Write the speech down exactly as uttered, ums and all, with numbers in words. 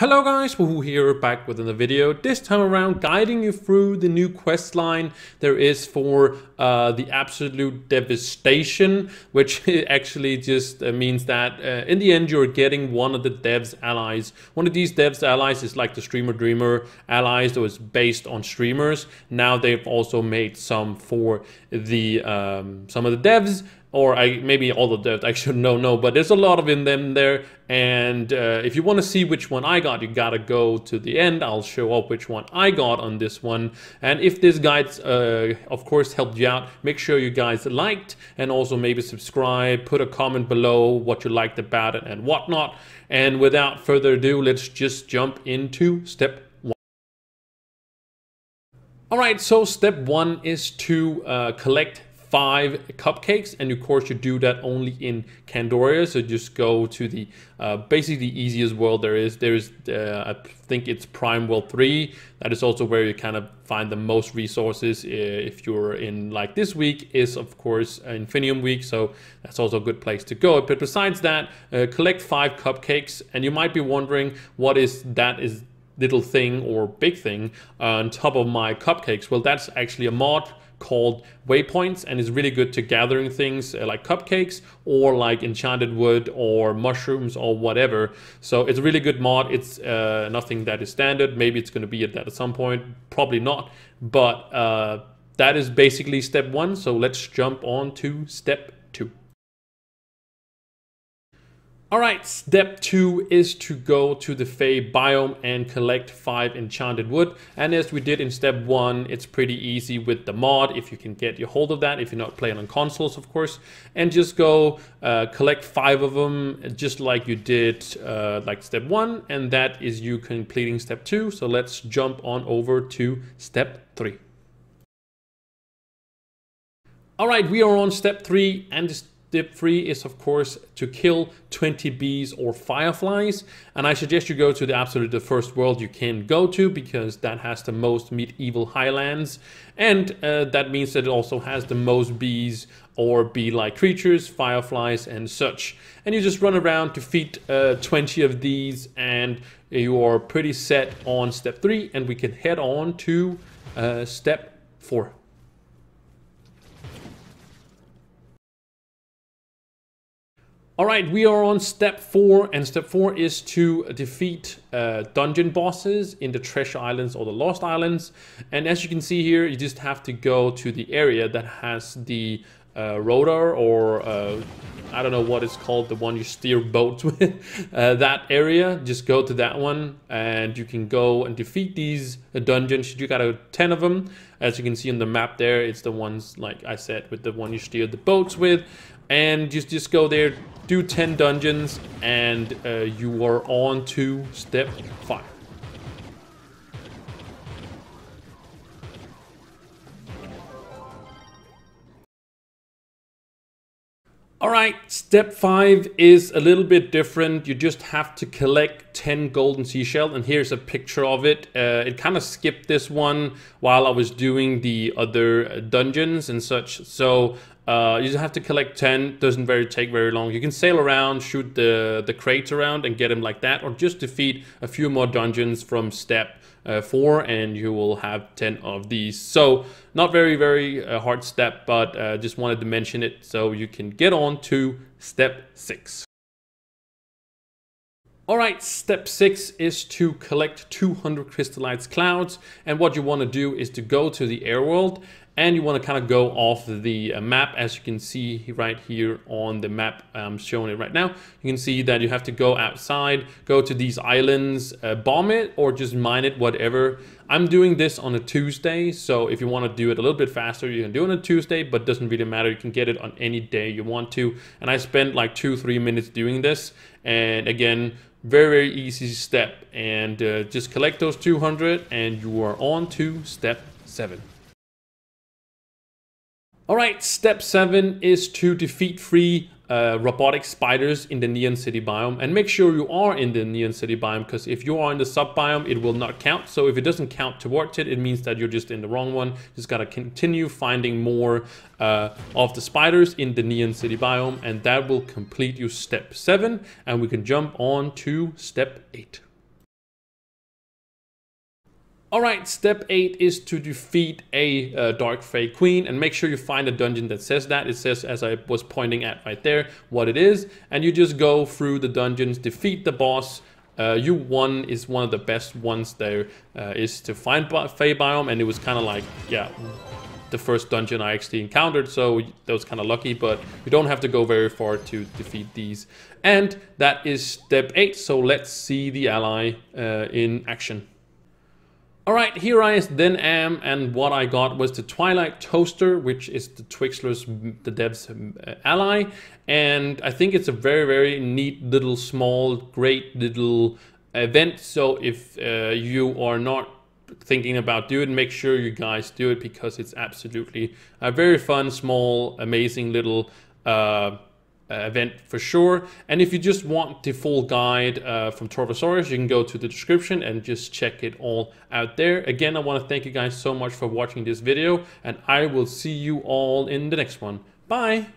Hello guys, Wahoo here, back with another video. This time around, guiding you through the new quest line there is for uh, the Absolute D'hevistation, which actually just means that uh, in the end you're getting one of the devs allies. One of these devs allies is like the Streamer Dreamer allies that was based on streamers. Now they've also made some for the um, some of the devs. Or I, maybe all of that, I should know, no, but there's a lot of in them there. And uh, if you want to see which one I got, you gotta go to the end. I'll show up which one I got on this one. And if this guide's, uh, of course, helped you out, make sure you guys liked and also maybe subscribe, put a comment below what you liked about it and whatnot. And without further ado, let's just jump into step one. All right, so step one is to uh, collect five cupcakes, and of course you do that only in Kandoria, so just go to the uh, basically the easiest world there is. There is, uh, I think it's Prime World three, that is also where you kind of find the most resources. If you're in, like this week is of course Infinium week, so that's also a good place to go. But besides that, uh, collect five cupcakes, and you might be wondering what is that is little thing or big thing uh, on top of my cupcakes. Well, that's actually a mod called Waypoints, and it's really good to gathering things uh, like cupcakes or like Enchanted Wood or mushrooms or whatever. So it's a really good mod. It's uh, nothing that is standard. Maybe it's going to be at that at some point, probably not, but uh, that is basically step one. So let's jump on to step two. Alright, step two is to go to the Fae biome and collect five Enchanted Wood. And as we did in step one, it's pretty easy with the mod, if you can get your hold of that, if you're not playing on consoles, of course. And just go uh, collect five of them, just like you did uh, like step one. And that is you completing step two. So let's jump on over to step three. Alright, we are on step three, and this Step three is of course to kill twenty bees or fireflies, and I suggest you go to the absolute the first world you can go to, because that has the most medieval highlands, and uh, that means that it also has the most bees or bee-like creatures, fireflies and such. And you just run around to feed uh, twenty of these, and you are pretty set on step three, and we can head on to uh, step four. All right, we are on step four, and step four is to defeat uh, dungeon bosses in the Treasure Islands or the Lost Islands. And as you can see here, you just have to go to the area that has the uh, rotor, or uh, I don't know what it's called, the one you steer boats with, uh, that area. Just go to that one, and you can go and defeat these dungeons. You got a ten of them. As you can see on the map there, it's the ones, like I said, with the one you steer the boats with. And just, just go there, do ten dungeons, and uh, you are on to step five. All right, step five is a little bit different. You just have to collect ten golden seashells, and here's a picture of it. Uh, it kind of skipped this one while I was doing the other dungeons and such. So uh, you just have to collect ten. Doesn't very take very long. You can sail around, shoot the the crates around, and get them like that, or just defeat a few more dungeons from step uh, four, and you will have ten of these. So not very very uh, hard step, but uh, just wanted to mention it so you can get on to step six. Alright, step six is to collect two hundred Crystalised Clouds, and what you want to do is to go to the air world, and you want to kind of go off the map. As you can see right here on the map, I'm showing it right now, you can see that you have to go outside, go to these islands, uh, bomb it, or just mine it, whatever. I'm doing this on a Tuesday, so if you want to do it a little bit faster, you can do it on a Tuesday, but it doesn't really matter. You can get it on any day you want to, and I spent like two, three minutes doing this, and again, very, very easy step, and uh, just collect those two hundred, and you are on to step seven. Alright, step seven is to defeat three uh, robotic spiders in the Neon City biome, and make sure you are in the Neon City biome, because if you are in the sub biome it will not count. So if it doesn't count towards it, it means that you're just in the wrong one. Just gotta continue finding more uh, of the spiders in the Neon City biome, and that will complete you step seven, and we can jump on to step eight. Alright, step eight is to defeat a uh, Dark Fae Queen, and make sure you find a dungeon that says that. It says, as I was pointing at right there, what it is, and you just go through the dungeons, defeat the boss. Uh, U one is one of the best ones there uh, is to find Fae Biome, and it was kind of like, yeah, the first dungeon I actually encountered, so that was kind of lucky, but you don't have to go very far to defeat these. And that is step eight, so let's see the ally uh, in action. Alright, here I then am, and what I got was the Twilight Toaster, which is the Twixler's, the dev's ally, and I think it's a very, very neat little, small, great little event, so if uh, you are not thinking about doing it, make sure you guys do it, because it's absolutely a very fun, small, amazing little uh, event for sure. And if you just want the full guide uh, from Trovesaurus, you can go to the description and just check it all out there. Again, I want to thank you guys so much for watching this video, and I will see you all in the next one. Bye!